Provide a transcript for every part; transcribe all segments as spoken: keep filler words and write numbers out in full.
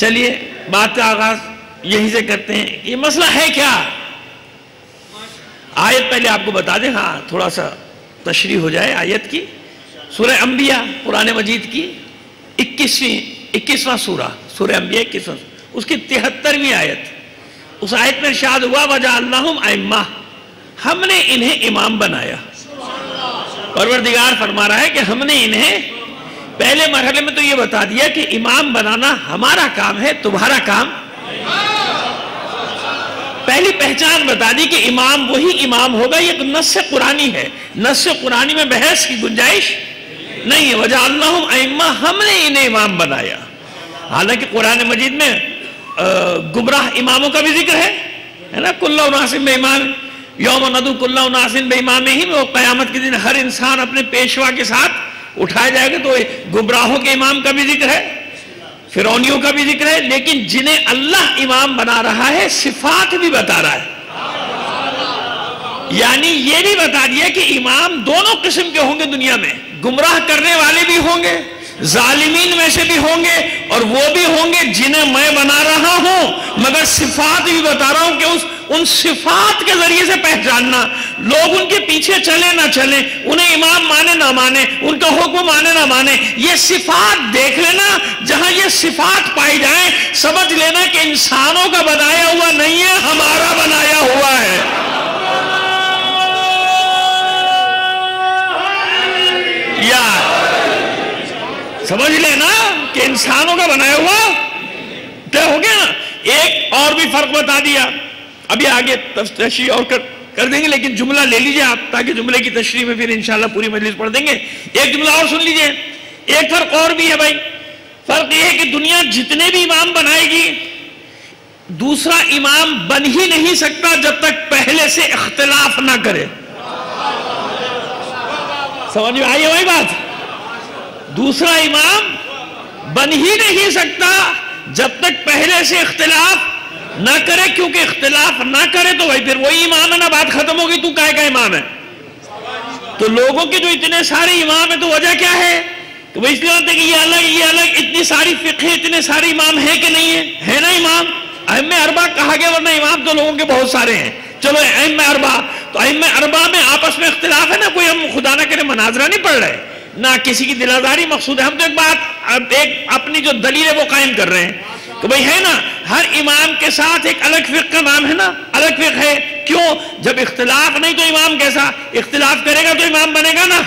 चलिए बात का आगाज यहीं से करते हैं। ये मसला है क्या? आयत पहले आपको बता दें, हाँ थोड़ा सा तशरीह हो जाए आयत की। सूरह अंबिया कुरान मजीद की इक्कीसवीं इक्कीसवां सूरा, सूरह अंबिया इक्कीसवां, उसकी तिहत्तरवीं आयत। उस आयत में इरशाद हुआ वजअल्नाहुम अइम्मा, हमने इन्हें इमाम बनाया। परवरदिगार फरमा रहा है कि हमने इन्हें, पहले मरहले में तो ये बता दिया कि इमाम बनाना हमारा काम है, तुम्हारा काम। पहली पहचान बता दी कि इमाम वही इमाम होगा, ये नस्से कुरानी है, नस्से कुरानी में बहस की गुंजाइश नहीं है। वजअल्नाहुम अइम्मा, हमने इन्हें इमाम बनाया। हालांकि कुरान मजीद में गुमराह इमामों का भी जिक्र है, है ना, कुल्लु नासिम बेईमान, यौम नदू कुल्लु नासिम बेईमान ही में, वो कयामत के दिन हर इंसान अपने पेशवा के साथ उठाया जाएगा। तो गुमराहों के इमाम का भी जिक्र है, फिरौनियों का भी जिक्र है, लेकिन जिन्हें अल्लाह इमाम बना रहा है सिफात भी बता रहा है। यानी ये भी बता दिया कि इमाम दोनों किस्म के होंगे दुनिया में, गुमराह करने वाले भी होंगे, जालिमीन में से भी होंगे, और वो भी होंगे जिन्हें मैं बना रहा हूं, मगर सिफात भी बता रहा हूं कि उस उन सिफात के जरिए से पहचानना। लोग उनके पीछे चले ना चले, उन्हें इमाम माने ना माने, उनका हुक्म माने ना माने, ये सिफात देख लेना। जहां ये सिफात पाई जाए समझ लेना कि इंसानों का बनाया हुआ नहीं है, हमारा बनाया हुआ है। या समझ लेना कि इंसानों का बनाया हुआ तय हो गया ना। एक और भी फर्क बता दिया, अभी आगे तशरीह और कर, कर देंगे, लेकिन जुमला ले लीजिए आप, ताकि जुमले की तशरीह में फिर इंशाल्लाह पूरी मजलिस पढ़ देंगे। एक जुमला और सुन लीजिए। एक फर्क और भी है भाई। फर्क यह है कि दुनिया जितने भी इमाम बनाएगी, दूसरा इमाम बन ही नहीं सकता जब तक पहले से इख्तिलाफ ना करे। समझ में आई है वही बात? दूसरा इमाम बन ही नहीं सकता जब तक पहले से इख्तिलाफ ना करे, क्योंकि इख्तिलाफ ना करे तो भाई फिर वही इमाम है ना, बात खत्म होगी, तू काहे का इमाम है। तो लोगों के जो इतने सारे इमाम है, तो वजह क्या है कि भाई इसलिए होता है कि ये अलग ये अलग, इतनी सारी फिक्र, इतने सारे इमाम है कि नहीं है? है ना इमाम, अइम्मा अरबा कहा गया, वरना इमाम तो लोगों के बहुत सारे हैं। चलो अइम्मा अरबा, तो अइम्मा अरबा में आपस में इख्तिलाफ है ना, कोई हम खुदा ना करे मनाजरा नहीं पढ़ रहे ना, किसी की दिलादारी मकसूद है, हम तो एक बात एक अपनी जो दलील है वो कायम कर रहे हैं कि भाई है ना, हर इमाम के साथ एक अलग फिक्र का नाम है ना, अलग फिक्र है। क्यों? जब इख्तिलाफ नहीं तो इमाम कैसा? इख्तिलाफ करेगा तो इमाम बनेगा ना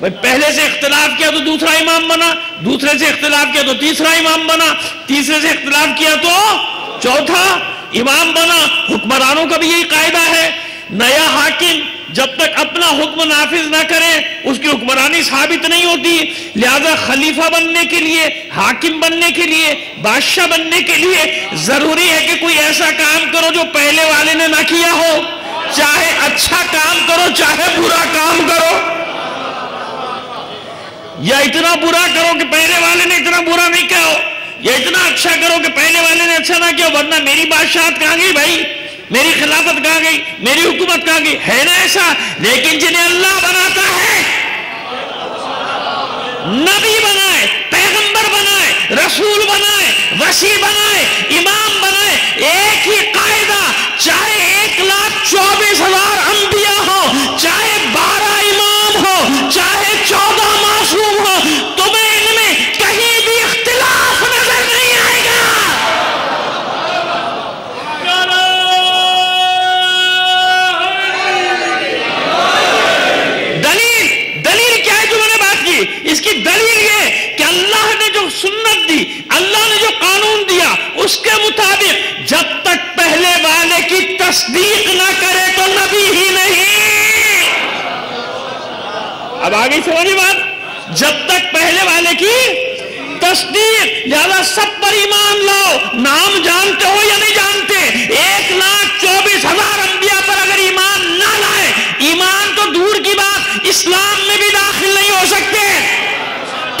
भाई। पहले से इख्तिलाफ किया तो दूसरा इमाम बना, दूसरे से इख्तिलाफ किया तो तीसरा इमाम बना, तीसरे से इख्तिलाफ किया तो चौथा इमाम बना। हुक्मरानों का भी यही कायदा है, नया हाकिम जब तक अपना हुक्म नाफिज ना करे उसकी हुक्मरानी साबित नहीं होती। लिहाजा खलीफा बनने के लिए, हाकिम बनने के लिए, बादशाह बनने के लिए जरूरी है कि कोई ऐसा काम करो जो पहले वाले ने ना किया हो, चाहे अच्छा काम करो चाहे बुरा काम करो, या इतना बुरा करो कि पहले वाले ने इतना बुरा नहीं किया हो, या इतना अच्छा करो कि पहले वाले ने अच्छा ना किया, वरना मेरी बादशाहत कहाँ गई भाई, मेरी खिलाफत कहाँ गई, मेरी हुकूमत कहाँ गई? है ना ऐसा? लेकिन जिन्हें अल्लाह बनाता है, नबी बनाए, पैगंबर बनाए, रसूल बनाए, वसी बनाए, इमाम बनाए, एक ही कायदा, चाहे एक लाख चौबीस हजार अंबिया हो, चाहे बारह इमाम हो, चाहे चौदह मासूम हो, तुम्हें इनमें कहीं भी इख्तिलाफ नजर नहीं आएगा। इसकी दलील ये कि अल्लाह ने जो सुन्नत दी, अल्लाह ने जो कानून दिया, उसके मुताबिक जब तक पहले वाले की तस्दीक ना करे तो नबी ही नहीं। अब आगे समझ में बात, जब तक पहले वाले की तस्दीक, ज्यादा सब पर ईमान लाओ, नाम जानते हो या नहीं जानते, एक लाख चौबीस हजार अंबिया पर अगर ईमान ना लाए, ईमान तो दूर की बात इस्लाम में भी दाखिल नहीं हो सकते।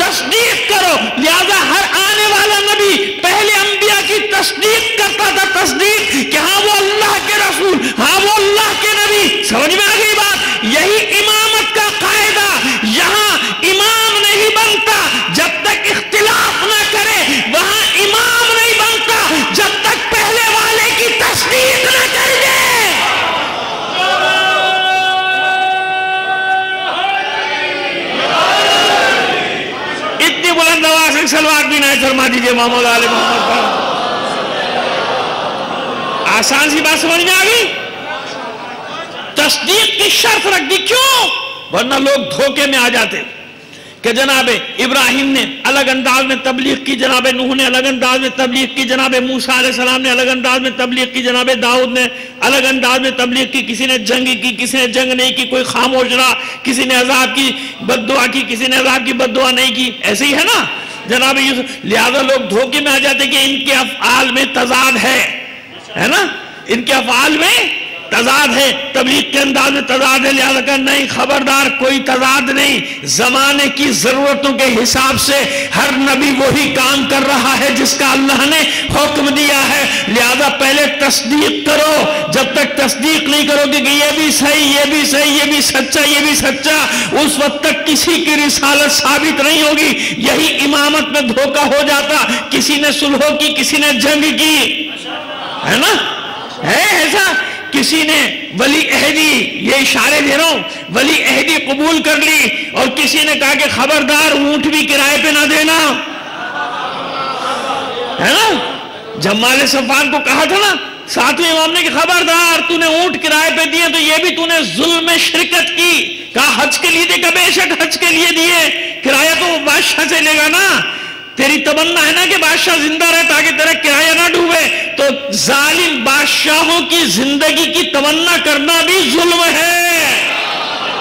तस्दीक करो, लिहाजा हर आने वाला नबी पहले अंबिया की तस्दीक करता था, तस्दीक कि हाँ वो अल्लाह के रसूल, हाँ वो अल्लाह के नबी। समझ में आ गई बात? यही इमामत का कायदा, यहाँ इमाम नहीं बनता जब तक इख्तिलाफ ना करे, वहां इमाम बुलंद आवाज से सलवार भी नहीं फरमा दीजिए मोहम्मद आले मोहम्मद पर। आसान सी बात समझ में आ गई। तस्दीक की शर्त रख दी, क्यों? वरना लोग धोखे में आ जाते कि जनाबे इब्राहिम ने अलग अंदाज में तबलीग की, जनाबे नूह ने अलग अंदाज में तबलीग की, जनाबे मूसा अलैहि सलाम ने अलग अंदाज में तबलीग की, जनाबे दाऊद ने अलग अंदाज में तबलीग की। किसी ने जंग की, किसी ने जंग नहीं की, कोई खामोश रहा, किसी ने अजाब की बद्दुआ की, किसी ने अजाब की बद्दुआ नहीं की। ऐसे ही है ना जनाबे। लिहाजा लोग धोखे में आ जाते कि इनके अफआल में तजाद है, है ना, इनके अफआल में तजाद है, तबलीग के अंदाज में तजाद है। लिहाजा का नहीं, खबरदार, कोई तजाद नहीं। जमाने की जरूरतों के हिसाब से हर नबी वही काम कर रहा है जिसका अल्लाह ने हुक्म दिया है। लिहाजा पहले तस्दीक करो। जब तक तस्दीक नहीं करोगे कि ये भी सही, ये भी सही, ये भी सच्चा, ये भी सच्चा, उस वक्त तक किसी की रिसालत साबित नहीं होगी। यही इमामत में धोखा हो जाता। किसी ने सुलह की, किसी ने जंग की, है ना, है ऐसा। किसी ने वली अहदी, ये इशारे दे रहा हूं, वली अहदी कबूल कर ली और किसी ने कहा कि खबरदार ऊंट भी किराए पे ना देना, है ना। जमाल सफान को कहा था ना सातवें इमाम ने कि खबरदार तूने ऊंट किराए पे दिए तो ये भी तूने जुल्म में शिरकत की। कहा हज के लिए देखा, बेशक हज के लिए दिए, किराया तो बादशाह से लेगा ना। तेरी तमन्ना है ना कि बादशाह जिंदा रहे ताकि तेरा किराया ना डूबे। तो जालिम बादशाहों की जिंदगी की तमन्ना करना भी जुल्म है,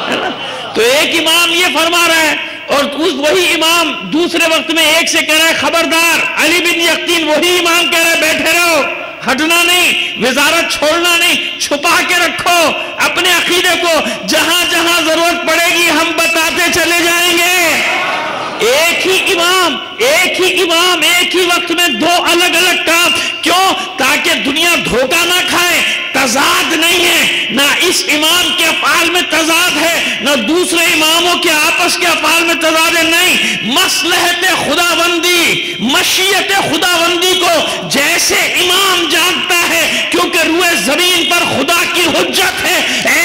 है ना। तो एक इमाम ये फरमा रहा है और उस वही इमाम दूसरे वक्त में एक से कह रहा है खबरदार। अली बिन यकीन वही इमाम कह रहा है बैठे रहो, हटना नहीं, विजारत छोड़ना नहीं, छुपा के रखो अपने अकीदे को, जहां जहां जरूरत पड़ेगी हम बताते चले जाएंगे। एक ही इमाम, एक ही इमाम, एक ही वक्त में दो अलग अलग काम, क्यों? ताकि दुनिया धोखा ना खाए। तजाद नहीं है ना, इस इमाम के अफआल में तजाद है ना दूसरे इमामों के आपस के अफआल में तजाद है। नहीं, मसलहते खुदाबंदी, मशीयत खुदाबंदी को जैसे इमाम जानता है, क्योंकि रूए जमीन पर खुदा की हुज्जत है,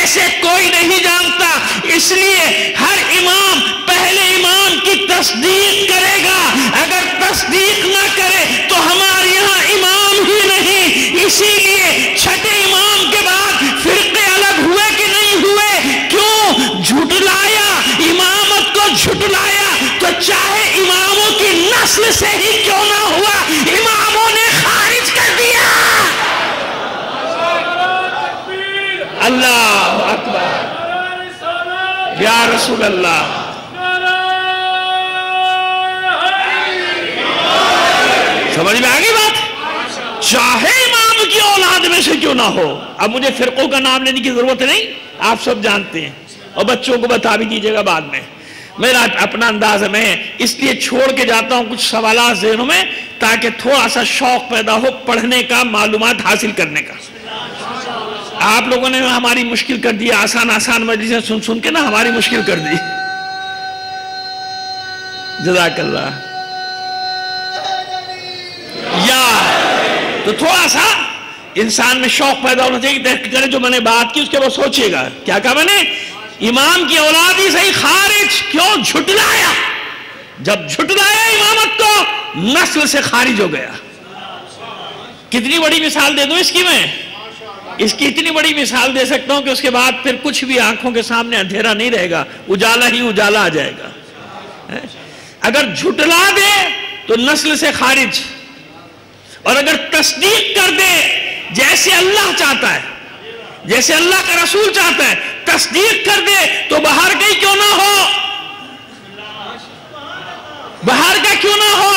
ऐसे कोई नहीं जानता। इसलिए हर इमाम पहले इमाम की तस्दीक करेगा। अगर तस्दीक ना करे तो हमारे यहाँ इमाम ही नहीं। इसीलिए छठे इमाम के बाद फिरके अलग हुए कि नहीं हुए? क्यों? झुटलाया, इमामत को झुटलाया। तो चाहे इमामों की नस्ल से ही क्यों ना हुआ, इमामों ने खारिज कर दिया। अल्लाह अकबर या रसूल अल्लाह। समझ में आ गई बात? चाहे इमाम की औलाद में से क्यों ना हो। अब मुझे फिरकों का नाम लेने की जरूरत नहीं, आप सब जानते हैं और बच्चों को बता भी दीजिएगा बाद में। मेरा अपना अंदाज है, मैं इसलिए छोड़ के जाता हूं कुछ सवाल ज़हनों में ताकि थोड़ा सा शौक पैदा हो पढ़ने का, मालूमात हासिल करने का। आप लोगों ने हमारी मुश्किल कर दी, आसान आसान मजलिसें सुन सुन के ना हमारी मुश्किल कर दी। जज़ाकल्लाह। तो थोड़ा सा इंसान में शौक पैदा होना चाहिए, तहकीक करें जो मैंने बात की उसके बाद सोचेगा। क्या कहा मैंने? इमाम की औलाद ही सही खारिज, क्यों? झुटलाया। जब झुटलाया इमामत को, नस्ल से खारिज हो गया। कितनी बड़ी मिसाल दे दूं इसकी मैं? इसकी इतनी बड़ी मिसाल दे सकता हूं कि उसके बाद फिर कुछ भी आंखों के सामने अंधेरा नहीं रहेगा, उजाला ही उजाला आ जाएगा। अगर झुटला दे तो नस्ल से खारिज, और अगर तस्दीक कर दे जैसे अल्लाह चाहता है, जैसे अल्लाह का रसूल चाहता है, तस्दीक कर दे तो बाहर का क्यों ना हो, बाहर का क्यों ना हो,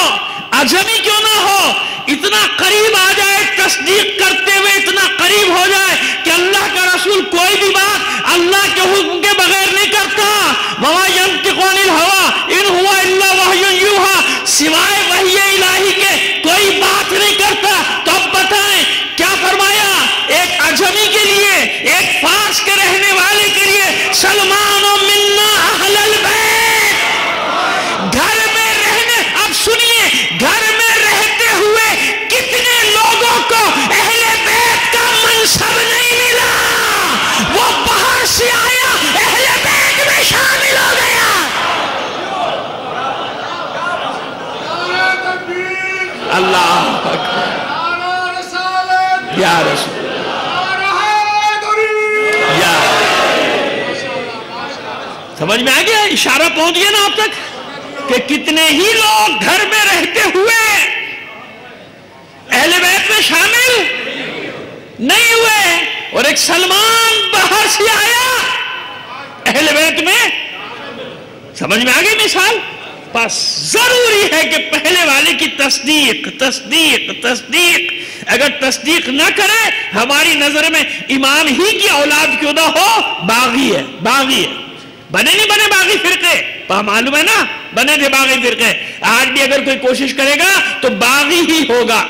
अजमी क्यों ना हो। इतना करीब आ जाए, तस्दीक करते हुए इतना करीब हो जाए कि अल्लाह का रसूल कोई भी बात अल्लाह के हुक्म के बगैर नहीं करता। वमा यंतिकु अनिल हवा इन हुआ इल्ला वह्युन युहा, सिवाय वही इलाही के कोई बात नहीं करता। तो अब बताएं क्या फरमाया? एक अजमी के लिए, एक फारस के रहने वाले के लिए, सलमान और मिन्ना अहलल बैत, घर में रहने। अब सुनिए, घर में रहते हुए कितने लोगों को अहले बैत का मनसब नहीं मिला, वो बाहर से आया अहले बैत में शामिल हो गया। अल्लाह अकबर या रसूल या। समझ में आ गया, इशारा पहुंच गया ना आप तक कि कितने ही लोग घर में रहते हुए अहले बैत में शामिल नहीं हुए, और एक सलमान बाहर से आया अहले बैत में। समझ में आ गई मिसाल। बस जरूरी है कि पहले वाले की तस्दीक तस्दीक तस्दीक, अगर तस्दीक ना करे हमारी नजर में इमाम ही की औलाद क्यों ना हो, बागी है बागी है। बने नहीं बने बागी फिरके, मालूम है ना, बने थे बागी फिरके। आज भी अगर कोई कोशिश करेगा तो बागी ही होगा।